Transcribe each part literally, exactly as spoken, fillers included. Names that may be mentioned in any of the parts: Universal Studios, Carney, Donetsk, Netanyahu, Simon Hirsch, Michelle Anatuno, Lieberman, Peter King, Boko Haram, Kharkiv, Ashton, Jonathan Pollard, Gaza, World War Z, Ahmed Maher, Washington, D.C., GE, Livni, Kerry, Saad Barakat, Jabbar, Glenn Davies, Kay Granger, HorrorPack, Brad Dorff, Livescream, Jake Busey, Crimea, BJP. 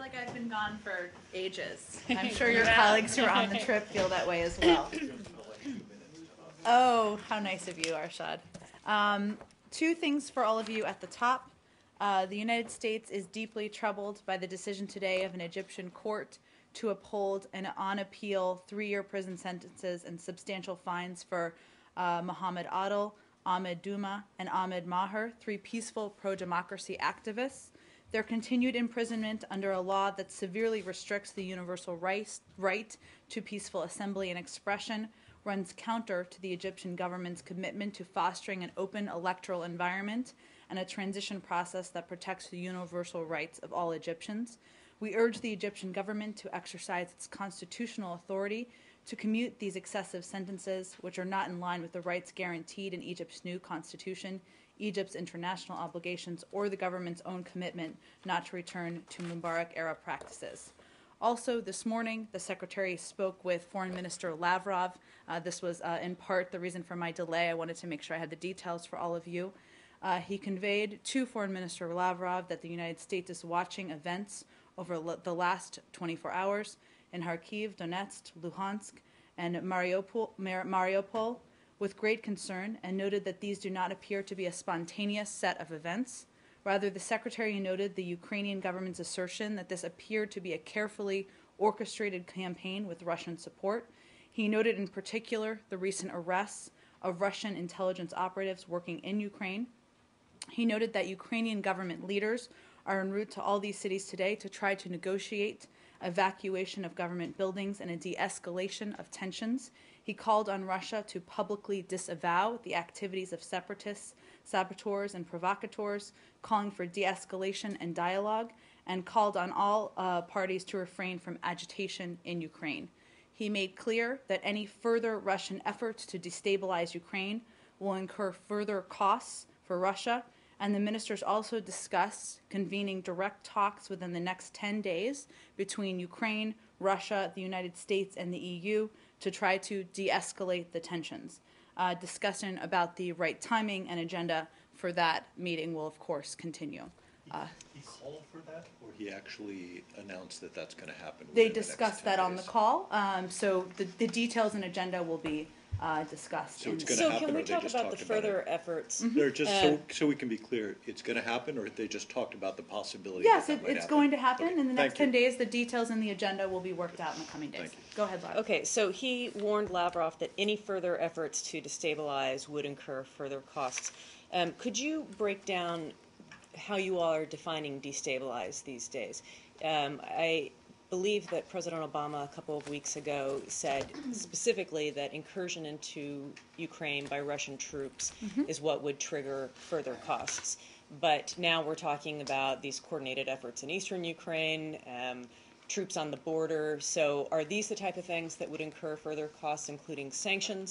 feel like I've been gone for ages. I'm sure your colleagues who are on the trip feel that way as well. Oh, how nice of you, Arshad. Um, two things for all of you at the top. Uh, the United States is deeply troubled by the decision today of an Egyptian court to uphold an on-appeal three-year prison sentences and substantial fines for uh, Mohamed Adel, Ahmed Duma, and Ahmed Maher, three peaceful pro-democracy activists. Their continued imprisonment under a law that severely restricts the universal right, right to peaceful assembly and expression runs counter to the Egyptian government's commitment to fostering an open electoral environment and a transition process that protects the universal rights of all Egyptians. We urge the Egyptian government to exercise its constitutional authority to commute these excessive sentences, which are not in line with the rights guaranteed in Egypt's new constitution, Egypt's international obligations, or the government's own commitment not to return to Mubarak-era practices. Also, this morning, the Secretary spoke with Foreign Minister Lavrov. Uh, this was, uh, in part, the reason for my delay. I wanted to make sure I had the details for all of you. Uh, he conveyed to Foreign Minister Lavrov that the United States is watching events over the last twenty-four hours in Kharkiv, Donetsk, Luhansk, and Mariupol, Mar Mariupol with great concern, and noted that these do not appear to be a spontaneous set of events. Rather, the Secretary noted the Ukrainian government's assertion that this appeared to be a carefully orchestrated campaign with Russian support. He noted in particular the recent arrests of Russian intelligence operatives working in Ukraine. He noted that Ukrainian government leaders are en route to all these cities today to try to negotiate evacuation of government buildings and a de-escalation of tensions. He called on Russia to publicly disavow the activities of separatists, saboteurs, and provocateurs, calling for de-escalation and dialogue, and called on all uh, parties to refrain from agitation in Ukraine. He made clear that any further Russian efforts to destabilize Ukraine will incur further costs for Russia, and the ministers also discussed convening direct talks within the next ten days between Ukraine, Russia, the United States, and the E U to try to de-escalate the tensions. Uh, discussion about the right timing and agenda for that meeting will, of course, continue. Uh, he called for that, or he actually announced that that's going to happen? They discussed that on the call, um, so the, the details and agenda will be Uh, discussed. So, it's going to so happen, can we talk about the further about efforts? Mm-hmm. They're just uh, so, so we can be clear, it's going to happen, or they just talked about the possibility? Yes, that it, that it's happen. going to happen okay. in the next Thank ten you. days. The details and the agenda will be worked out in the coming days. Go ahead, Lavrov. Okay, so he warned Lavrov that any further efforts to destabilize would incur further costs. Um, could you break down how you all are defining destabilize these days? Um, I. I believe that President Obama a couple of weeks ago said specifically that incursion into Ukraine by Russian troops mm-hmm. is what would trigger further costs. But now we're talking about these coordinated efforts in eastern Ukraine, um, troops on the border. So are these the type of things that would incur further costs, including sanctions,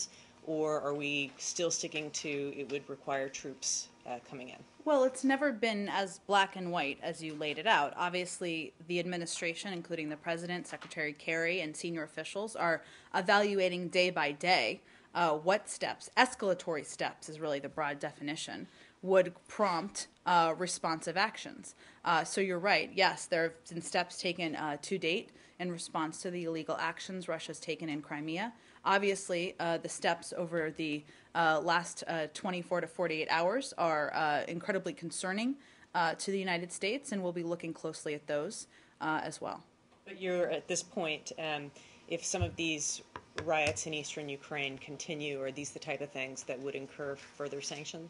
or are we still sticking to it would require troops Uh, coming in? Well, it's never been as black and white as you laid it out. Obviously, the administration, including the president, Secretary Kerry, and senior officials are evaluating day by day uh, what steps, escalatory steps is really the broad definition, would prompt uh, responsive actions. Uh, so you're right. Yes, there have been steps taken uh, to date in response to the illegal actions Russia's taken in Crimea. Obviously, uh, the steps over the uh, last uh, twenty-four to forty-eight hours are uh, incredibly concerning uh, to the United States, and we'll be looking closely at those uh, as well. But you're at this point, um, if some of these riots in eastern Ukraine continue, are these the type of things that would incur further sanctions?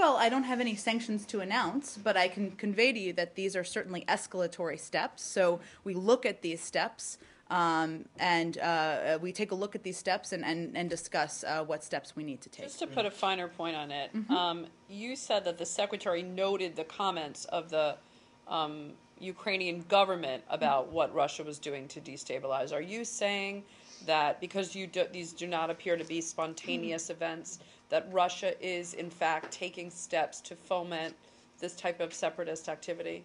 Well, I don't have any sanctions to announce, but I can convey to you that these are certainly escalatory steps. So we look at these steps. Um, and uh, we take a look at these steps and, and, and discuss uh, what steps we need to take. Just to put a finer point on it, mm-hmm. um, you said that the Secretary noted the comments of the um, Ukrainian government about mm-hmm. what Russia was doing to destabilize. Are you saying that because you do, these do not appear to be spontaneous mm-hmm. events, that Russia is in fact taking steps to foment this type of separatist activity?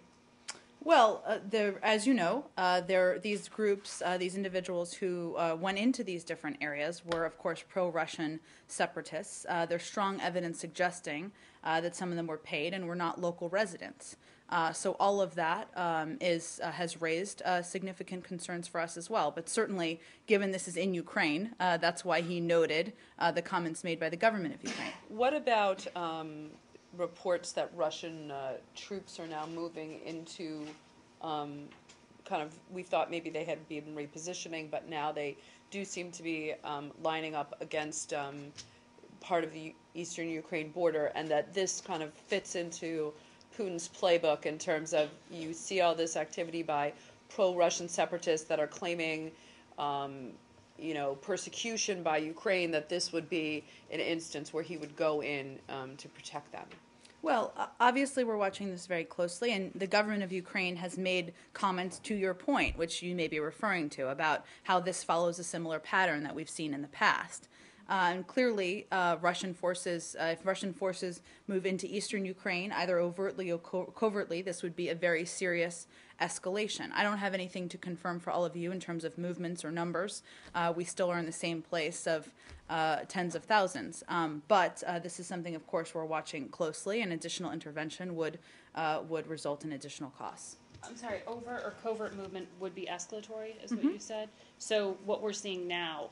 Well, uh, there, as you know, uh, there these groups, uh, these individuals who uh, went into these different areas were, of course, pro-Russian separatists. Uh, there's strong evidence suggesting uh, that some of them were paid and were not local residents. Uh, so all of that um, is uh, has raised uh, significant concerns for us as well. But certainly, given this is in Ukraine, uh, that's why he noted uh, the comments made by the government of Ukraine. What about Um reports that Russian uh, troops are now moving into um, kind of, we thought maybe they had been repositioning, but now they do seem to be um, lining up against um, part of the eastern Ukraine border, and that this kind of fits into Putin's playbook in terms of you see all this activity by pro-Russian separatists that are claiming um, you know, persecution by Ukraine, that this would be an instance where he would go in um, to protect them? Well, obviously we're watching this very closely, and the government of Ukraine has made comments to your point, which you may be referring to, about how this follows a similar pattern that we've seen in the past. Uh, and clearly, uh, Russian forces, uh, if Russian forces move into eastern Ukraine, either overtly or co covertly, this would be a very serious escalation. I don't have anything to confirm for all of you in terms of movements or numbers. Uh, we still are in the same place of uh, tens of thousands. Um, but uh, this is something, of course, we're watching closely, and additional intervention would, uh, would result in additional costs. I'm sorry, overt or covert movement would be escalatory, is mm-hmm. what you said. So what we're seeing now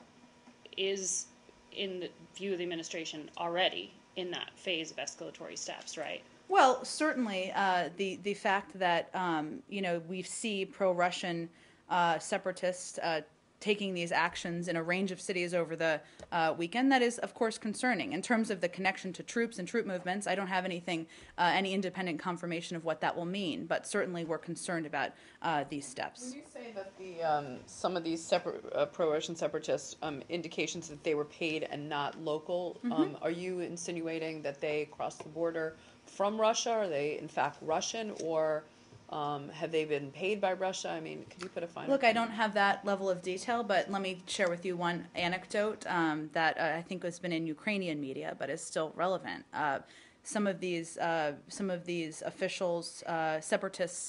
is, in the view of the administration, already in that phase of escalatory steps, right? Well, certainly uh, the, the fact that, um, you know, we see pro-Russian uh, separatists uh, taking these actions in a range of cities over the uh, weekend, that is, of course, concerning. In terms of the connection to troops and troop movements, I don't have anything, uh, any independent confirmation of what that will mean, but certainly we're concerned about uh, these steps. When you say that the, um, some of these separate, uh, pro-Russian separatists, um, indications that they were paid and not local, mm-hmm. um, are you insinuating that they crossed the border from Russia? Are they, in fact, Russian, or Um, have they been paid by Russia? I mean, could you put a fine? Look, opinion? I don't have that level of detail, but let me share with you one anecdote um, that uh, I think has been in Ukrainian media, but is still relevant. Uh, some of these, uh, some of these officials, uh, separatists,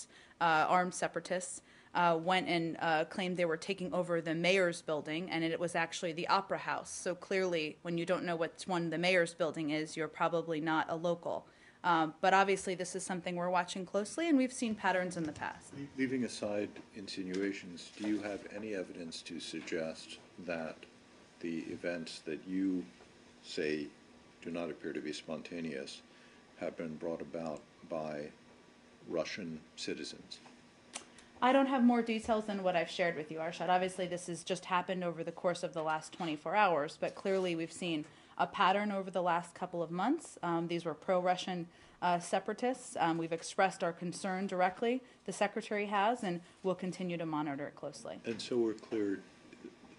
uh, armed separatists, uh, went and uh, claimed they were taking over the mayor's building, and it was actually the opera house. So clearly, when you don't know which one the mayor's building is, you're probably not a local. Um, but obviously, this is something we're watching closely, and we've seen patterns in the past. Leaving aside insinuations, do you have any evidence to suggest that the events that you say do not appear to be spontaneous have been brought about by Russian citizens? I don't have more details than what I've shared with you, Arshad. Obviously, this has just happened over the course of the last twenty-four hours, but clearly we've seen a pattern over the last couple of months. Um, these were pro-Russian uh, separatists. Um, we've expressed our concern directly, the Secretary has, and we'll continue to monitor it closely. And so we're clear,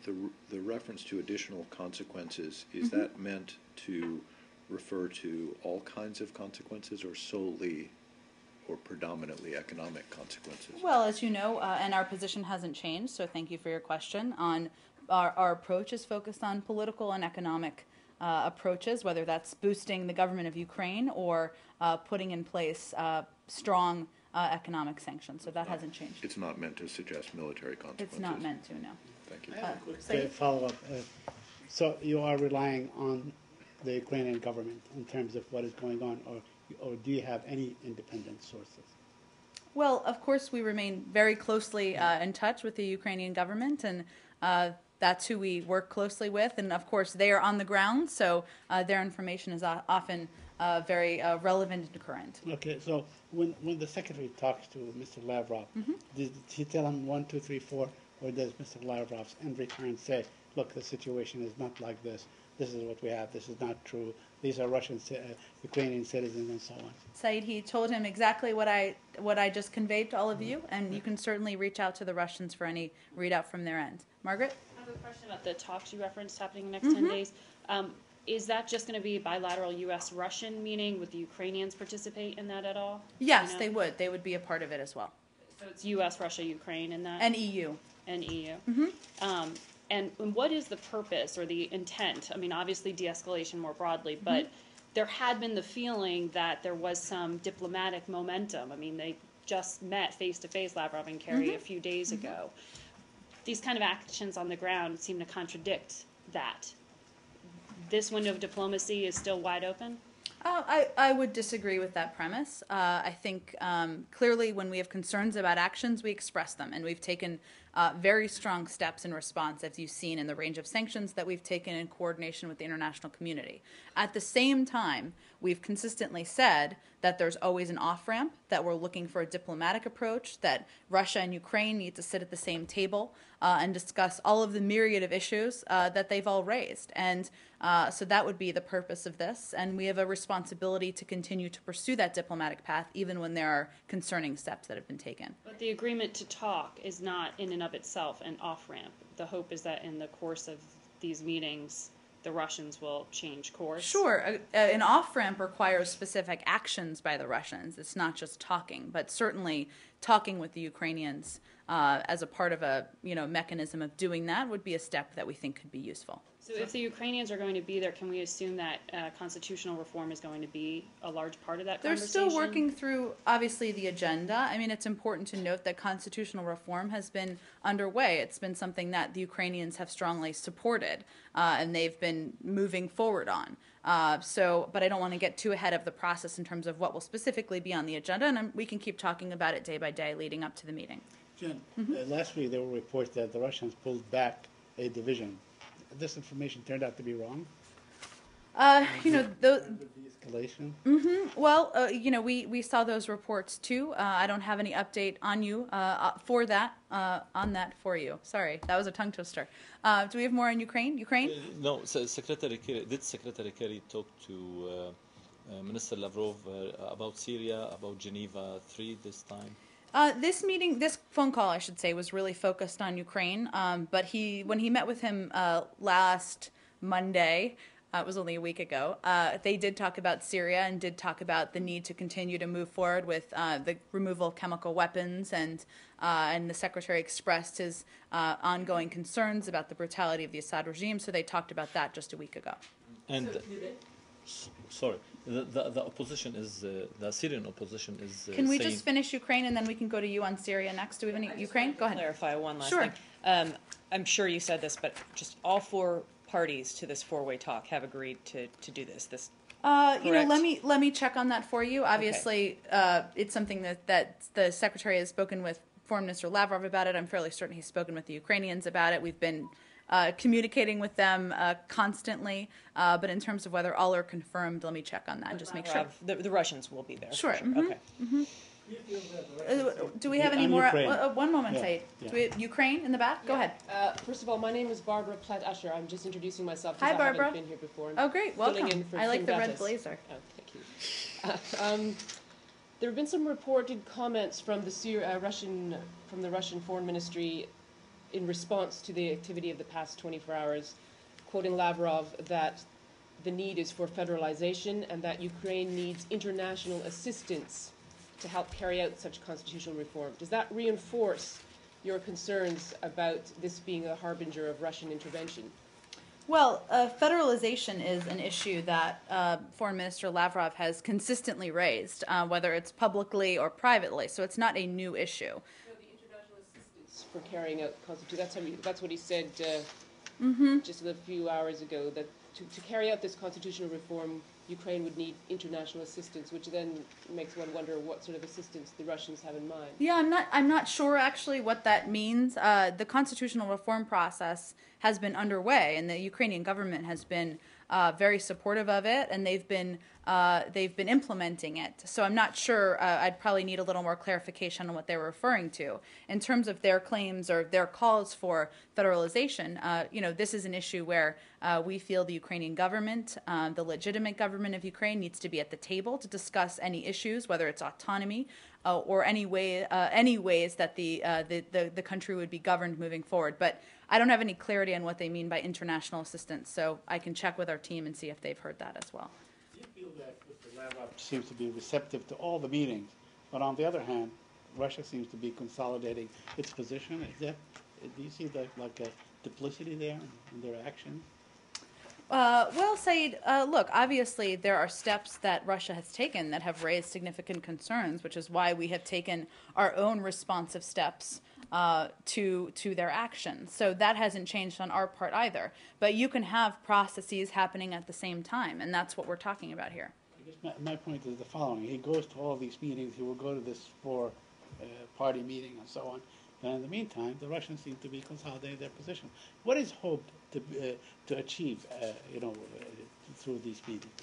the, the reference to additional consequences, is mm-hmm. that meant to refer to all kinds of consequences or solely or predominantly economic consequences? Well, as you know, uh, and our position hasn't changed, so thank you for your question, on our, our approach is focused on political and economic Uh, approaches, whether that's boosting the government of Ukraine or uh, putting in place uh, strong uh, economic sanctions. So that hasn't changed. It's not meant to suggest military consequences. It's not meant to, no. Thank you. I have a quick uh, follow-up. Uh, so you are relying on the Ukrainian government in terms of what is going on, or, or do you have any independent sources? Well, of course, we remain very closely uh, in touch with the Ukrainian government, and uh, that's who we work closely with, and of course they are on the ground, so uh, their information is often uh, very uh, relevant and current. Okay, so when, when the Secretary talks to Mister Lavrov, mm-hmm. did he tell him one, two, three, four, or does Mister Lavrov in return say, look, the situation is not like this, this is what we have, this is not true, these are Russian, uh, Ukrainian citizens, and so on? Said he told him exactly what I, what I just conveyed to all of mm-hmm. you, and okay. you can certainly reach out to the Russians for any readout from their end. Margaret? I have a question about the talks you referenced happening in the next mm-hmm. ten days. Um, is that just going to be bilateral U S Russian meeting? Would the Ukrainians participate in that at all? Yes, you know? they would. They would be a part of it as well. So it's U S Russia Ukraine in that? And E U. And E U. Mm-hmm. um, and, and what is the purpose or the intent? I mean, obviously de-escalation more broadly, but mm-hmm. there had been the feeling that there was some diplomatic momentum. I mean, they just met face-to-face, Lavrov and Kerry, mm-hmm. a few days mm-hmm. ago. These kind of actions on the ground seem to contradict that. This window of diplomacy is still wide open? Uh, I, I would disagree with that premise. Uh, I think um, clearly when we have concerns about actions, we express them, and we've taken uh, very strong steps in response, as you've seen in the range of sanctions that we've taken in coordination with the international community. At the same time, we've consistently said that there's always an off-ramp, that we're looking for a diplomatic approach, that Russia and Ukraine need to sit at the same table uh, and discuss all of the myriad of issues uh, that they've all raised. And uh, so that would be the purpose of this. And we have a responsibility to continue to pursue that diplomatic path, even when there are concerning steps that have been taken. But the agreement to talk is not in and of itself an off-ramp. The hope is that in the course of these meetings, the Russians will change course. Sure. Uh, an off-ramp requires specific actions by the Russians. It's not just talking, but certainly talking with the Ukrainians uh, as a part of a you know mechanism of doing that would be a step that we think could be useful. So if the Ukrainians are going to be there, can we assume that uh, constitutional reform is going to be a large part of that They're conversation? They're still working through, obviously, the agenda. I mean, it's important to note that constitutional reform has been underway. It's been something that the Ukrainians have strongly supported, uh, and they've been moving forward on. Uh, so, but I don't want to get too ahead of the process in terms of what will specifically be on the agenda, and um, we can keep talking about it day by day leading up to the meeting. Jen, mm-hmm. uh, last week there were reports that the Russians pulled back a division. This information turned out to be wrong? Uh, you know, those... De-escalation? Mm-hmm. Well, uh, you know, we, we saw those reports, too. Uh, I don't have any update on you uh, for that, uh, on that for you. Sorry, that was a tongue twister. Uh, do we have more on Ukraine? Ukraine? Uh, no, so Secretary Kerry, did Secretary Kerry talk to uh, uh, Minister Lavrov uh, about Syria, about Geneva three this time? Uh, this meeting, this phone call, I should say, was really focused on Ukraine. Um, but he, when he met with him uh, last Monday... Uh, it was only a week ago, uh, they did talk about Syria and did talk about the need to continue to move forward with uh, the removal of chemical weapons, and uh, and the Secretary expressed his uh, ongoing concerns about the brutality of the Assad regime, so they talked about that just a week ago. And so, uh, sorry, the, the, the opposition is, uh, the Syrian opposition is... Uh, can we just finish Ukraine and then we can go to you on Syria next? Do we have any Ukraine? Go ahead. Clarify one last sure. thing. Um, I'm sure you said this, but just all four... parties to this four-way talk have agreed to, to do this. This, uh, you know, let me let me check on that for you. Obviously, okay. uh, it's something that that the Secretary has spoken with Foreign Minister Lavrov about it. I'm fairly certain he's spoken with the Ukrainians about it. We've been uh, communicating with them uh, constantly, uh, but in terms of whether all are confirmed, let me check on that and just make sure. The, the Russians will be there. Sure. sure. Mm-hmm. Okay. Mm-hmm. Uh, do we have any I'm more? Uh, one moment, yeah. Said. Yeah. Do we have Ukraine in the back? Yeah. Go ahead. Uh, first of all, my name is Barbara Platt-Usher. I'm just introducing myself because I Barbara. haven't been here before. I'm oh, great. Welcome. In for I like Tim the Gattis. Red blazer. Oh, thank you. Uh, um, there have been some reported comments from the Syri uh, Russian from the Russian Foreign Ministry in response to the activity of the past twenty-four hours, quoting Lavrov that the need is for federalization and that Ukraine needs international assistance to help carry out such constitutional reform. Does that reinforce your concerns about this being a harbinger of Russian intervention? Well, uh, federalization is an issue that uh, Foreign Minister Lavrov has consistently raised, uh, whether it's publicly or privately, so it's not a new issue. No, the international assistance for carrying out constitutional... That's, how he, that's what he said uh, mm-hmm. just a few hours ago, that to, to carry out this constitutional reform, Ukraine would need international assistance, which then makes one wonder what sort of assistance the Russians have in mind. Yeah, I'm not, I'm not sure actually what that means. Uh, the constitutional reform process has been underway, and the Ukrainian government has been uh, very supportive of it, and they've been uh, they've been implementing it. So I'm not sure. Uh, I'd probably need a little more clarification on what they were referring to in terms of their claims or their calls for federalization. Uh, you know, this is an issue where uh, we feel the Ukrainian government, uh, the legitimate government. Government of Ukraine needs to be at the table to discuss any issues, whether it's autonomy uh, or any way, uh, any ways that the, uh, the the the country would be governed moving forward. But I don't have any clarity on what they mean by international assistance, so I can check with our team and see if they've heard that as well. Do you feel that Mister Lavrov seems to be receptive to all the meetings, but on the other hand, Russia seems to be consolidating its position? Is that, do you see that like a duplicity there in their actions? Uh, well, Said, uh, look, obviously there are steps that Russia has taken that have raised significant concerns, which is why we have taken our own responsive steps uh, to to their actions. So that hasn't changed on our part either. But you can have processes happening at the same time, and that's what we're talking about here. I guess my, my point is the following. He goes to all these meetings. He will go to this four-party uh, meeting and so on. And in the meantime, the Russians seem to be consolidating their position. What is hoped to uh, to achieve, uh, you know, uh, through these meetings?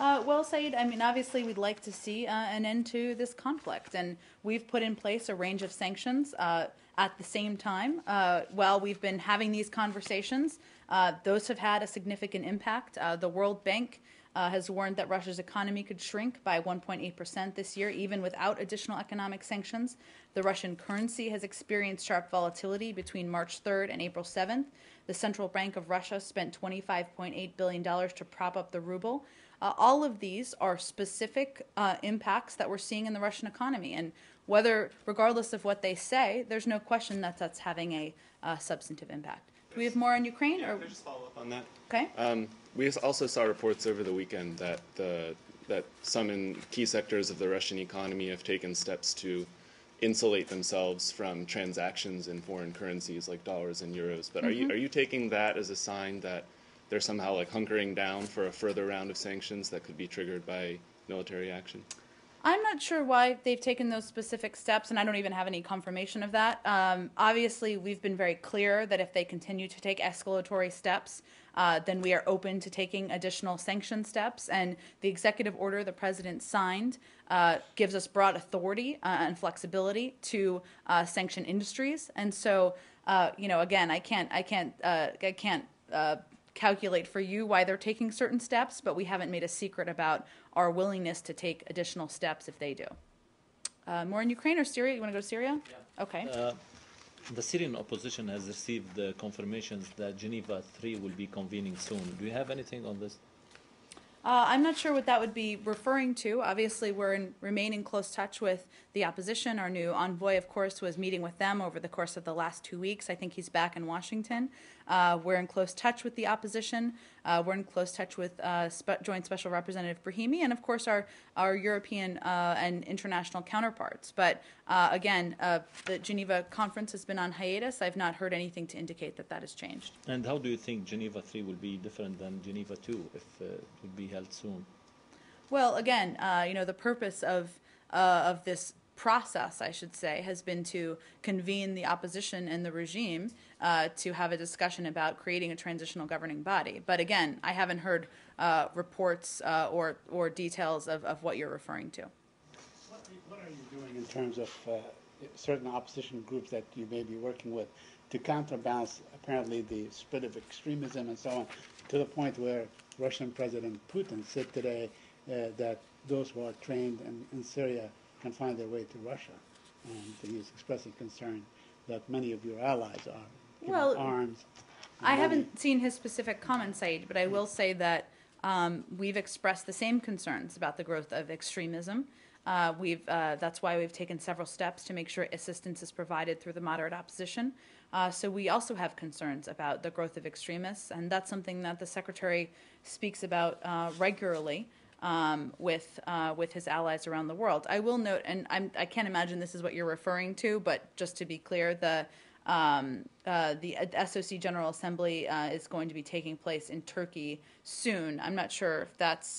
Uh, well, Said, I mean, obviously, we'd like to see uh, an end to this conflict, and we've put in place a range of sanctions. Uh, at the same time, uh, while we've been having these conversations, uh, those have had a significant impact. Uh, the World Bank Uh, has warned that Russia's economy could shrink by one point eight percent this year, even without additional economic sanctions. The Russian currency has experienced sharp volatility between March third and April seventh. The Central Bank of Russia spent twenty-five point eight billion dollars to prop up the ruble. Uh, all of these are specific uh, impacts that we're seeing in the Russian economy. And whether, regardless of what they say, there's no question that that's having a uh, substantive impact. Do we have more on Ukraine? Yeah, or? Can I just follow up on that? Okay. Um, We also saw reports over the weekend that the, that some in key sectors of the Russian economy have taken steps to insulate themselves from transactions in foreign currencies like dollars and euros. But mm-hmm. are you are you taking that as a sign that they're somehow like hunkering down for a further round of sanctions that could be triggered by military action? I'm not sure why they've taken those specific steps, and I don't even have any confirmation of that. Um, obviously, we've been very clear that if they continue to take escalatory steps, uh, then we are open to taking additional sanction steps. And the executive order the president signed uh, gives us broad authority uh, and flexibility to uh, sanction industries. And so, uh, you know, again, I can't, I can't, uh, I can't. Uh, calculate for you why they're taking certain steps, but we haven't made a secret about our willingness to take additional steps if they do. Uh, more in Ukraine or Syria? You want to go to Syria? Yeah. Okay. Uh, the Syrian opposition has received the confirmations that Geneva three will be convening soon. Do you have anything on this? Uh, I'm not sure what that would be referring to. Obviously, we're in, remain in close touch with the opposition. Our new envoy, of course, was meeting with them over the course of the last two weeks. I think he's back in Washington. Uh, we're in close touch with the opposition. Uh, we're in close touch with uh, Spe- Joint Special Representative Brahimi and, of course, our, our European uh, and international counterparts. But, uh, again, uh, the Geneva conference has been on hiatus. I've not heard anything to indicate that that has changed. And how do you think Geneva three will be different than Geneva two if uh, it would be held soon? Well, again, uh, you know, the purpose of uh, of this process, I should say, has been to convene the opposition and the regime uh, to have a discussion about creating a transitional governing body. But again, I haven't heard uh, reports uh, or or details of, of what you're referring to. What, what are you doing in terms of uh, certain opposition groups that you may be working with to counterbalance apparently the spread of extremism and so on, to the point where Russian President Putin said today uh, that those who are trained in, in Syria can find their way to Russia, and he is expressing concern that many of your allies are given well, arms. I money. haven't seen his specific comment, Said, but I will say that um, we've expressed the same concerns about the growth of extremism. Uh, we've uh, that's why we've taken several steps to make sure assistance is provided through the moderate opposition. Uh, so we also have concerns about the growth of extremists, and that's something that the Secretary speaks about uh, regularly um, with uh, with his allies around the world. I will note, and I'm, I can't imagine this is what you're referring to, but just to be clear, the um, uh, the S O C General Assembly uh, is going to be taking place in Turkey soon. I'm not sure if that's...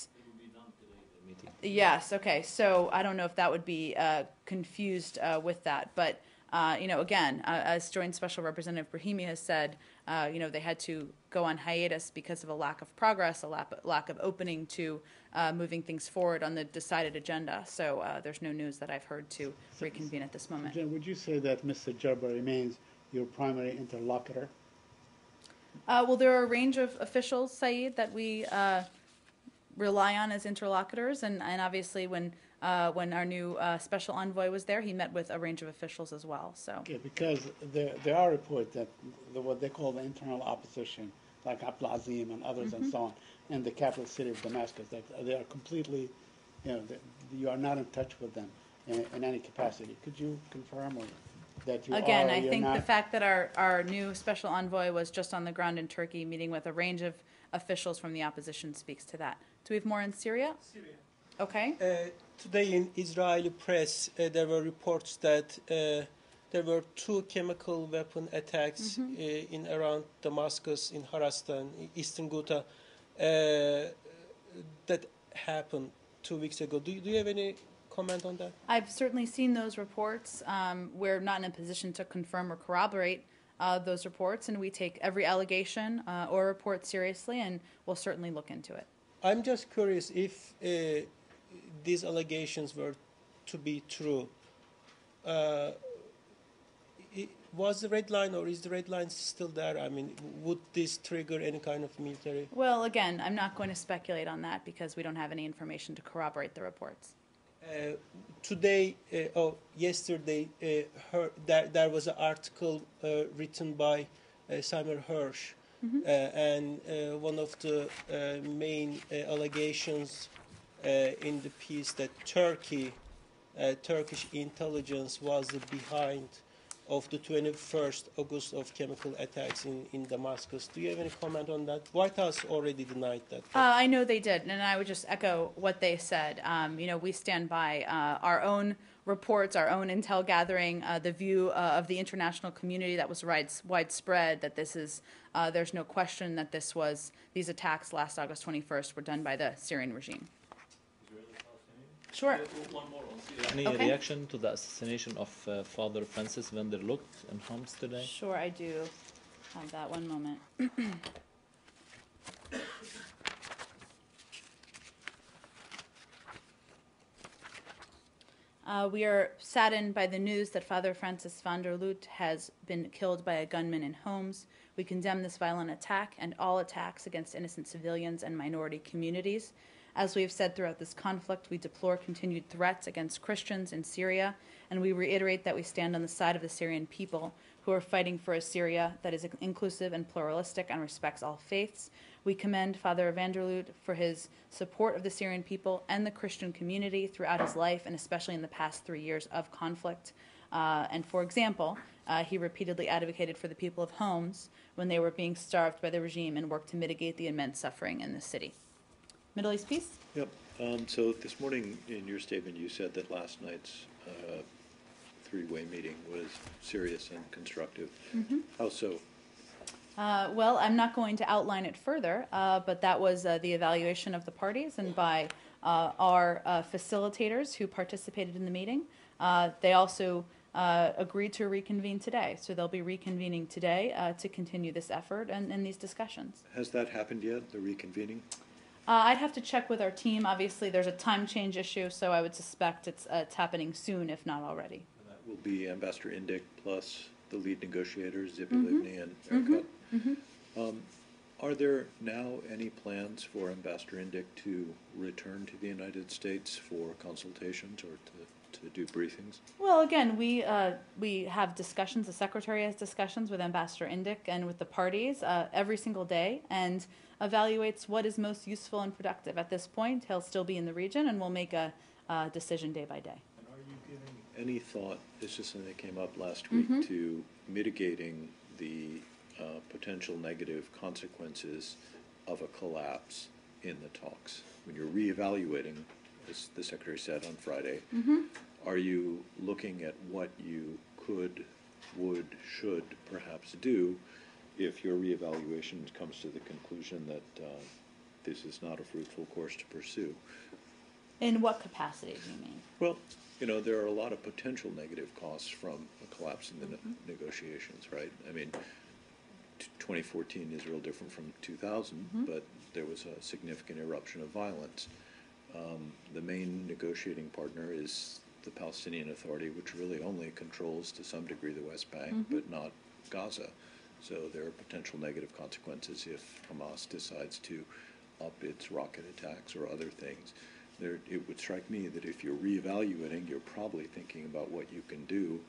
Yes, okay. So I don't know if that would be uh, confused uh, with that. But, uh, you know, again, uh, as Joint Special Representative Brahimi has said, uh, you know, they had to go on hiatus because of a lack of progress, a lack of opening to uh, moving things forward on the decided agenda. So uh, there's no news that I've heard to reconvene at this moment. Jen, would you say that Mister Jabbar remains your primary interlocutor? Uh, well, there are a range of officials, Said, that we... Uh, rely on as interlocutors, and, and obviously when uh, when our new uh, special envoy was there, he met with a range of officials as well. So okay, because there there are reports that the, what they call the internal opposition, like Abdulazim and others mm-hmm. and so on, in the capital city of Damascus, that they are completely, you know, you are not in touch with them in, in any capacity. Could you confirm or that you Again, are, I think not? The fact that our, our new special envoy was just on the ground in Turkey meeting with a range of officials from the opposition speaks to that. Do we have more on Syria? Syria. Okay. Uh, today in Israeli press, uh, there were reports that uh, there were two chemical weapon attacks mm-hmm. uh, in around Damascus, in Harastan, Eastern Ghouta, uh, that happened two weeks ago. Do, do you have any comment on that? I've certainly seen those reports. Um, we're not in a position to confirm or corroborate uh, those reports, and we take every allegation uh, or report seriously, and we'll certainly look into it. I'm just curious if uh, these allegations were to be true. Uh, It was the red line, or is the red line still there? I mean, would this trigger any kind of military? Well, again, I'm not going to speculate on that because we don't have any information to corroborate the reports. Uh, today, uh, oh, yesterday, uh, her, there, there was an article uh, written by uh, Simon Hirsch, mm-hmm. uh, and uh, one of the uh, main uh, allegations uh, in the piece that Turkey, uh, Turkish intelligence was behind of the twenty-first of August of chemical attacks in, in Damascus. Do you have any comment on that? White House already denied that. Uh, I know they did, and I would just echo what they said. Um, you know, we stand by uh, our own reports, our own intel gathering, uh, the view uh, of the international community that was widespread, that this is, uh, there's no question that this was, these attacks last August twenty-first were done by the Syrian regime. Sure. One more on Syria. Any okay. reaction to the assassination of uh, Father Francis van der Lugt in Homs today? Sure, I do have that. One moment. uh, we are saddened by the news that Father Francis van der Lugt has been killed by a gunman in Homs. We condemn this violent attack and all attacks against innocent civilians and minority communities. As we have said throughout this conflict, we deplore continued threats against Christians in Syria, and we reiterate that we stand on the side of the Syrian people who are fighting for a Syria that is inclusive and pluralistic and respects all faiths. We commend Father van der Lugt for his support of the Syrian people and the Christian community throughout his life, and especially in the past three years of conflict. Uh, and for example, uh, he repeatedly advocated for the people of Homs when they were being starved by the regime and worked to mitigate the immense suffering in the city. Middle East peace? Yep. Um, so this morning in your statement you said that last night's uh, three-way meeting was serious and constructive. Mm-hmm. How so? Uh, well, I'm not going to outline it further, uh, but that was uh, the evaluation of the parties and by uh, our uh, facilitators who participated in the meeting. Uh, they also uh, agreed to reconvene today, so they'll be reconvening today uh, to continue this effort and, and these discussions. Has that happened yet, the reconvening? Uh, I'd have to check with our team. Obviously, there's a time change issue, so I would suspect it's, uh, it's happening soon, if not already. And that will be Ambassador Indyk plus the lead negotiators, Zippy mm-hmm. Livni and Erkut. Mm-hmm. Mm-hmm. Um, are there now any plans for Ambassador Indyk to return to the United States for consultations or to... to do briefings? Well, again, we uh, we have discussions. The Secretary has discussions with Ambassador Indyk and with the parties uh, every single day and evaluates what is most useful and productive. At this point, he'll still be in the region, and we'll make a uh, decision day by day. And are you giving any thought, this is something that came up last week, mm-hmm. to mitigating the uh, potential negative consequences of a collapse in the talks? When you're reevaluating, as the Secretary said on Friday, mm-hmm. are you looking at what you could, would, should perhaps do if your reevaluation comes to the conclusion that uh, this is not a fruitful course to pursue? In what capacity do you mean? Well, you know, there are a lot of potential negative costs from a collapse in the mm-hmm. ne- negotiations, right? I mean, t- twenty fourteen is real different from two thousand, mm-hmm. but there was a significant eruption of violence. Um, the main negotiating partner is the Palestinian Authority, which really only controls to some degree the West Bank, mm-hmm. but not Gaza. So there are potential negative consequences if Hamas decides to up its rocket attacks or other things. There, it would strike me that if you're reevaluating, you're probably thinking about what you can do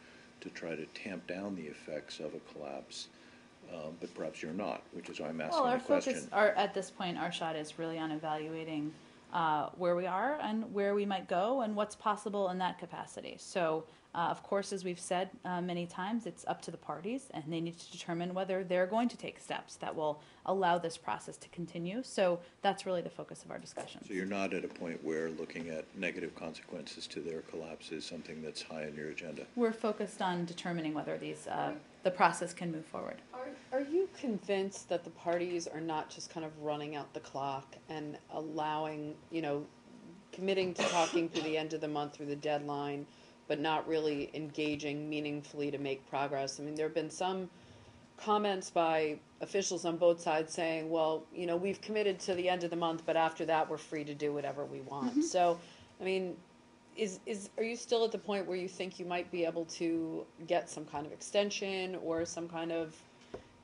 to try to tamp down the effects of a collapse. Um, but perhaps you're not, which is why I'm asking well, our the question. Focus, our, at this point, our shot is really on evaluating uh, where we are and where we might go and what's possible in that capacity. So, uh, of course, as we've said uh, many times, it's up to the parties, and they need to determine whether they're going to take steps that will allow this process to continue. So that's really the focus of our discussion. So you're not at a point where looking at negative consequences to their collapse is something that's high on your agenda? We're focused on determining whether these uh, the process can move forward. Are you convinced that the parties are not just kind of running out the clock and allowing, you know, committing to talking through the end of the month through the deadline, but not really engaging meaningfully to make progress? I mean, there have been some comments by officials on both sides saying, well, you know, we've committed to the end of the month, but after that we're free to do whatever we want. Mm-hmm. So, I mean, Is is are you still at the point where you think you might be able to get some kind of extension or some kind of,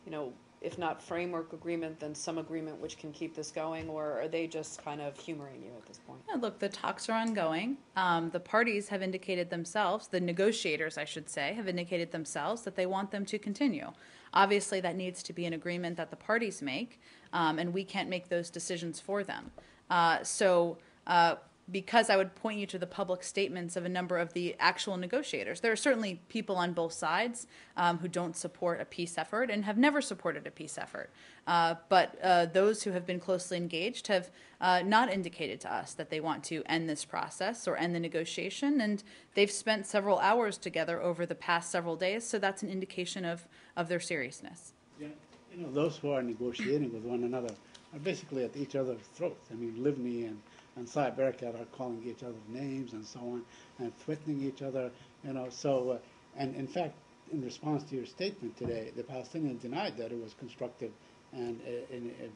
you know, if not framework agreement, then some agreement which can keep this going? Or are they just kind of humoring you at this point? Yeah, look, the talks are ongoing. Um, the parties have indicated themselves, the negotiators, I should say, have indicated themselves that they want them to continue. Obviously, that needs to be an agreement that the parties make, um, and we can't make those decisions for them. Uh, so... Uh, because I would point you to the public statements of a number of the actual negotiators. There are certainly people on both sides um, who don't support a peace effort and have never supported a peace effort. Uh, but uh, those who have been closely engaged have uh, not indicated to us that they want to end this process or end the negotiation. And they've spent several hours together over the past several days, so that's an indication of, of their seriousness. Yeah, you know, those who are negotiating with one another are basically at each other's throats. I mean, Livni and and Saad Barakat are calling each other names and so on, and threatening each other, you know, so, uh, and in fact, in response to your statement today, the Palestinians denied that it was constructive and, uh, in, in,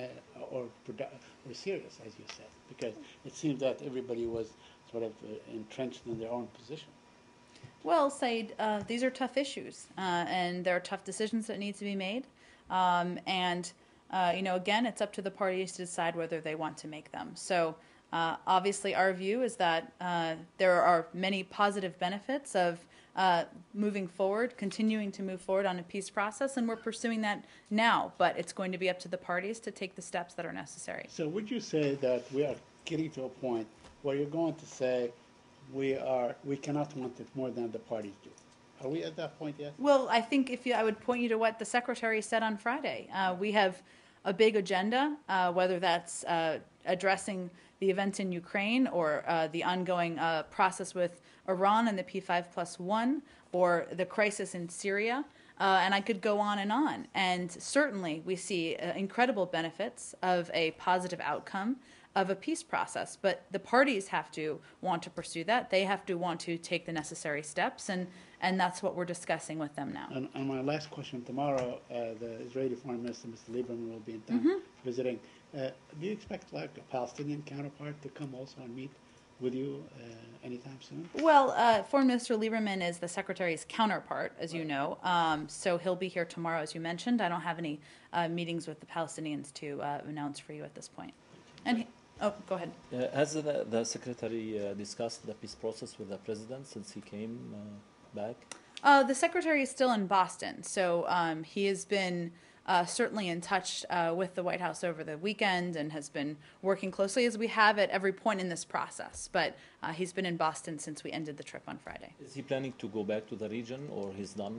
uh, uh, or, or serious, as you said, because it seemed that everybody was sort of uh, entrenched in their own position. Well, Said, uh, these are tough issues, uh, and there are tough decisions that need to be made, um, and Uh, you know, again, it's up to the parties to decide whether they want to make them. So, uh, obviously, our view is that uh, there are many positive benefits of uh, moving forward, continuing to move forward on a peace process, and we're pursuing that now. But it's going to be up to the parties to take the steps that are necessary. So would you say that we are getting to a point where you're going to say we are we cannot want it more than the parties do? Are we at that point yet? Well, I think if you, I would point you to what the Secretary said on Friday. Uh, we have a big agenda, uh, whether that's uh, addressing the events in Ukraine or uh, the ongoing uh, process with Iran and the P five plus one or the crisis in Syria. Uh, and I could go on and on. And certainly we see uh, incredible benefits of a positive outcome of a peace process, but the parties have to want to pursue that. They have to want to take the necessary steps, and, and that's what we're discussing with them now. And, and my last question, tomorrow uh, the Israeli Foreign Minister, Mister Lieberman, will be in town mm-hmm. visiting. Uh, do you expect like a Palestinian counterpart to come also and meet with you uh, anytime soon? Well, uh, Foreign Minister Lieberman is the Secretary's counterpart, as right. you know, um, so he'll be here tomorrow, as you mentioned. I don't have any uh, meetings with the Palestinians to uh, announce for you at this point. And he, Oh, go ahead. Uh, has the, the Secretary uh, discussed the peace process with the President since he came uh, back? Uh, the Secretary is still in Boston, so um, he has been uh, certainly in touch uh, with the White House over the weekend and has been working closely, as we have at every point in this process. But uh, he's been in Boston since we ended the trip on Friday. Is he planning to go back to the region, or he's done?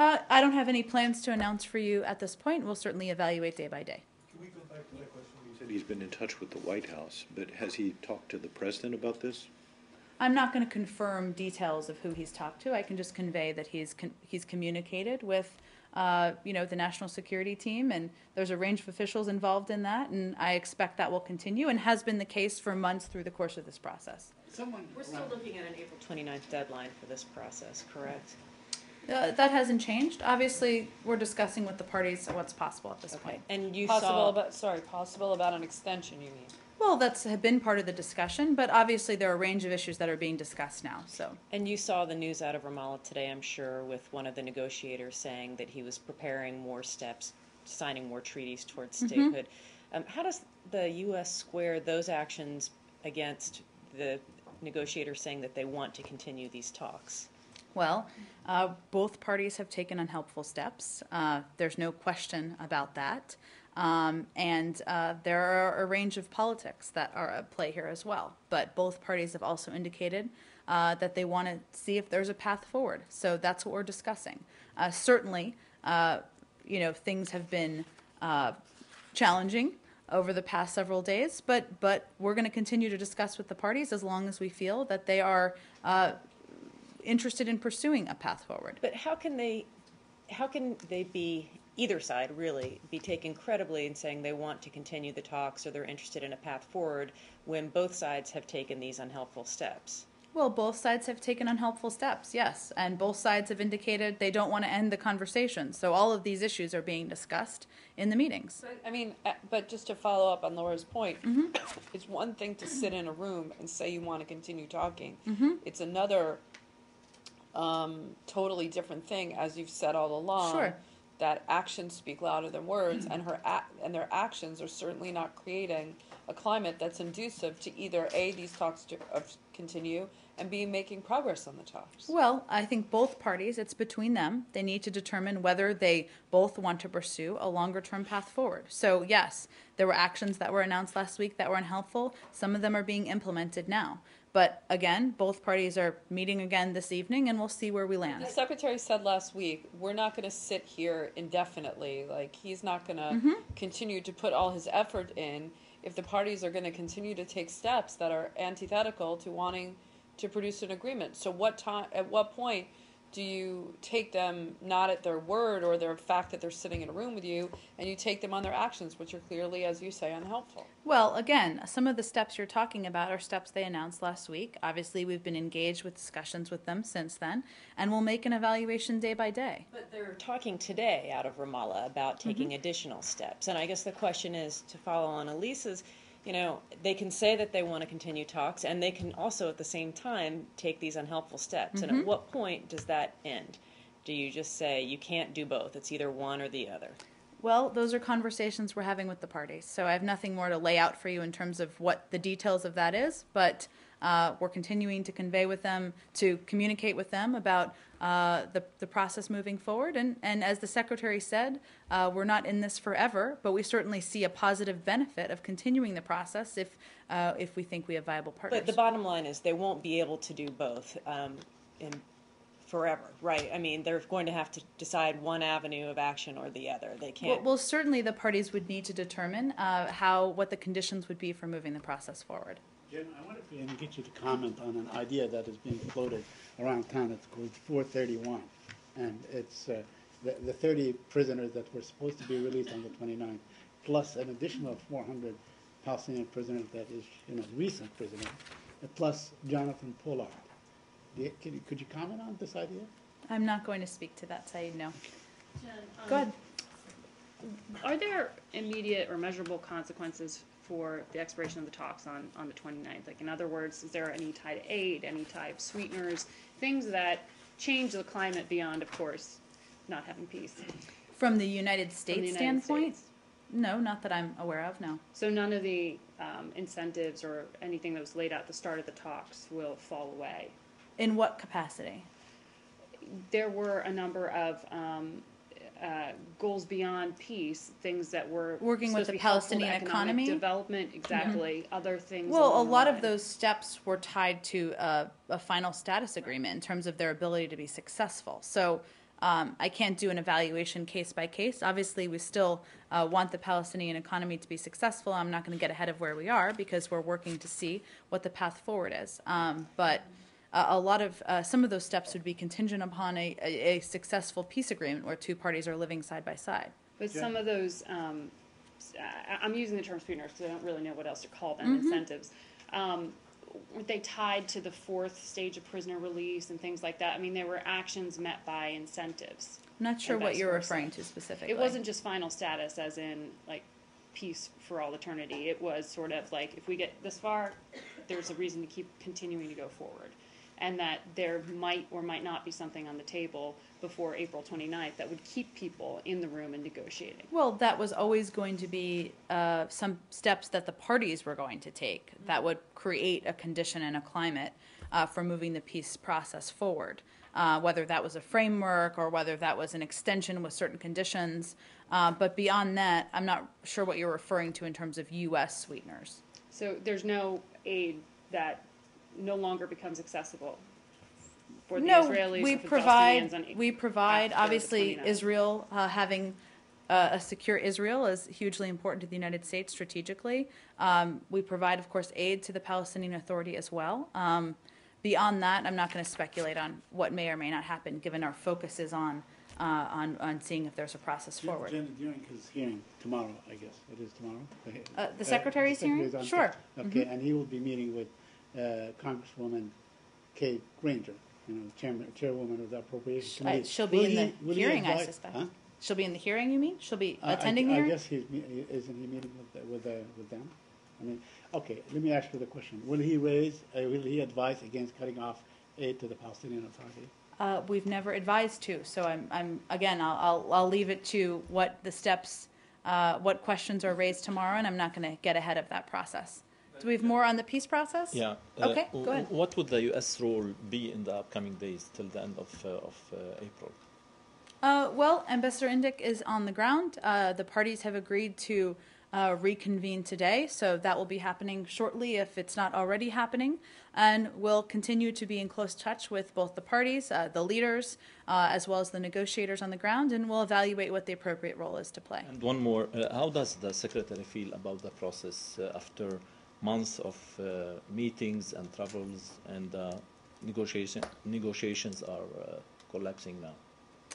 Uh, I don't have any plans to announce for you at this point. We'll certainly evaluate day by day. Can we go back to that question? He's been in touch with the White House, but has he talked to the President about this? I'm not going to confirm details of who he's talked to. I can just convey that he's con he's communicated with, uh, you know, the National Security Team, and there's a range of officials involved in that, and I expect that will continue and has been the case for months through the course of this process. Someone, we're still looking at an April twenty-ninth deadline for this process, correct? Uh, that hasn't changed. Obviously, we're discussing with the parties what's possible at this okay. point. And you possible saw... About, sorry, possible about an extension, you mean? Well, that's been part of the discussion, but obviously there are a range of issues that are being discussed now. So. And you saw the news out of Ramallah today, I'm sure, with one of the negotiators saying that he was preparing more steps, signing more treaties towards statehood. Mm-hmm. um, how does the U S square those actions against the negotiator saying that they want to continue these talks? Well, uh, both parties have taken unhelpful steps. Uh, there's no question about that. Um, and uh, there are a range of politics that are at play here as well. But both parties have also indicated uh, that they want to see if there's a path forward. So that's what we're discussing. Uh, certainly, uh, you know, things have been uh, challenging over the past several days, but but we're going to continue to discuss with the parties as long as we feel that they are uh, interested in pursuing a path forward. But how can they, how can they be, either side really, be taken credibly in saying they want to continue the talks or they're interested in a path forward when both sides have taken these unhelpful steps? Well, both sides have taken unhelpful steps, yes, and both sides have indicated they don't want to end the conversation. So all of these issues are being discussed in the meetings. But, I mean, but just to follow up on Laura's point, mm-hmm. It's one thing to sit in a room and say you want to continue talking. Mm-hmm. It's another um, totally different thing, as you've said all along. Sure. That actions speak louder than words, and her a and their actions are certainly not creating a climate that's inducive to either A, these talks to uh, continue, and B, making progress on the talks. Well, I think both parties, it's between them. They need to determine whether they both want to pursue a longer-term path forward. So, yes, there were actions that were announced last week that were unhelpful. Some of them are being implemented now. But again, both parties are meeting again this evening, and we'll see where we land. The Secretary said last week, we're not going to sit here indefinitely. Like, he's not going to mm-hmm. continue to put all his effort in if the parties are going to continue to take steps that are antithetical to wanting to produce an agreement. So what time, at what point do you take them not at their word or their fact that they're sitting in a room with you, and you take them on their actions, which are clearly, as you say, unhelpful? Well, again, some of the steps you're talking about are steps they announced last week. Obviously, we've been engaged with discussions with them since then, and we'll make an evaluation day by day. But they're talking today out of Ramallah about taking mm-hmm. additional steps. And I guess the question is, to follow on Elise's, you know, they can say that they want to continue talks, and they can also at the same time take these unhelpful steps. Mm-hmm. And at what point does that end? Do you just say you can't do both? It's either one or the other. Well, those are conversations we're having with the parties. So I have nothing more to lay out for you in terms of what the details of that is, but uh, we're continuing to convey with them, to communicate with them about uh, the, the process moving forward. And, and as the Secretary said, uh, we're not in this forever, but we certainly see a positive benefit of continuing the process if, uh, if we think we have viable partners. But the bottom line is they won't be able to do both um, in forever, right? I mean, they're going to have to decide one avenue of action or the other. They can't. Well, well certainly the parties would need to determine uh, how, what the conditions would be for moving the process forward. Jim, I wonder if we can get you to comment on an idea that is being floated around town. It's called four thirty-one, and it's uh, the, the thirty prisoners that were supposed to be released on the twenty-ninth, plus an additional four hundred Palestinian prisoners that is, you know, recent prisoners, plus Jonathan Pollard. Yeah, could, you, could you comment on this idea? I'm not going to speak to that, Saeed, no. Jen, um, go ahead. Are there immediate or measurable consequences for the expiration of the talks on, on the twenty-ninth? Like, in other words, is there any tie to aid, any tie of sweeteners, things that change the climate beyond, of course, not having peace? From the United States the United standpoint? States. No, not that I'm aware of, no. So none of the um, incentives or anything that was laid out at the start of the talks will fall away? In what capacity? There were a number of um, uh, goals beyond peace, things that were working with the Palestinian economy, development, exactly, mm-hmm. other things. Well, a lot of those steps were tied to a, a final status agreement in terms of their ability to be successful. So um, I can't do an evaluation case by case. Obviously, we still uh, want the Palestinian economy to be successful. I'm not going to get ahead of where we are because we're working to see what the path forward is. Um, but. Uh, a lot of uh, some of those steps would be contingent upon a, a, a successful peace agreement where two parties are living side by side. But yeah. Some of those, um, I'm using the term sweeteners because I don't really know what else to call them, mm-hmm. incentives. Um, weren't they tied to the fourth stage of prisoner release and things like that? I mean, there were actions met by incentives. I'm not sure what you're referring to specifically. It wasn't just final status as in, like, peace for all eternity. It was sort of like, if we get this far, there's a reason to keep continuing to go forward. And that there might or might not be something on the table before April twenty-ninth that would keep people in the room and negotiating. Well, that was always going to be uh, some steps that the parties were going to take that would create a condition and a climate uh, for moving the peace process forward, uh, whether that was a framework or whether that was an extension with certain conditions. Uh, but beyond that, I'm not sure what you're referring to in terms of U S sweeteners. So there's no aid that no longer becomes accessible for the no, Israelis we or for provide, Palestinians? No, we provide, obviously, Israel uh, having... Uh, a secure Israel is hugely important to the United States strategically. Um, we provide, of course, aid to the Palestinian Authority as well. Um, beyond that, I'm not going to speculate on what may or may not happen, given our focus is on uh, on, on seeing if there's a process Jen, forward. Jen, during his hearing tomorrow, I guess it is tomorrow. Uh, the Secretary's uh, hearing? Sure. Okay, mm-hmm. And he will be meeting with uh, Congresswoman Kay Granger, you know, chairman, chairwoman of the Appropriations Committee. She'll be will in he, the hearing, he invite, I suspect. Huh? She'll be in the hearing, you mean? She'll be attending I, I, I the hearing? I guess he's, isn't he meeting with, with, uh, with them? I mean, okay, let me ask you the question. Will he raise, uh, will he advise against cutting off aid to the Palestinian Authority? Uh, we've never advised to, so I'm, I'm again, I'll, I'll, I'll leave it to what the steps, uh, what questions are raised tomorrow, and I'm not going to get ahead of that process. Do we have more on the peace process? Yeah. Uh, okay, go ahead. What would the U S role be in the upcoming days till the end of, uh, of uh, April? Uh, well, Ambassador Indyk is on the ground. Uh, the parties have agreed to uh, reconvene today, so that will be happening shortly if it's not already happening. And we'll continue to be in close touch with both the parties, uh, the leaders, uh, as well as the negotiators on the ground, and we'll evaluate what the appropriate role is to play. And one more, uh, how does the Secretary feel about the process uh, after months of uh, meetings and travels and uh, negotiation, negotiations are uh, collapsing now?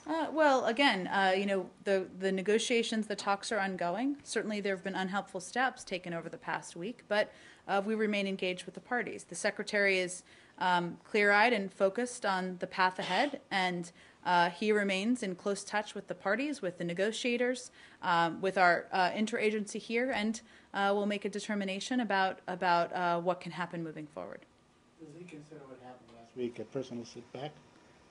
Uh, well, again, uh, you know, the, the negotiations, the talks are ongoing. Certainly there have been unhelpful steps taken over the past week, but uh, we remain engaged with the parties. The Secretary is um, clear-eyed and focused on the path ahead, and uh, he remains in close touch with the parties, with the negotiators, um, with our uh, interagency here, and uh, we'll make a determination about, about uh, what can happen moving forward. Does he consider what happened last week a personal setback?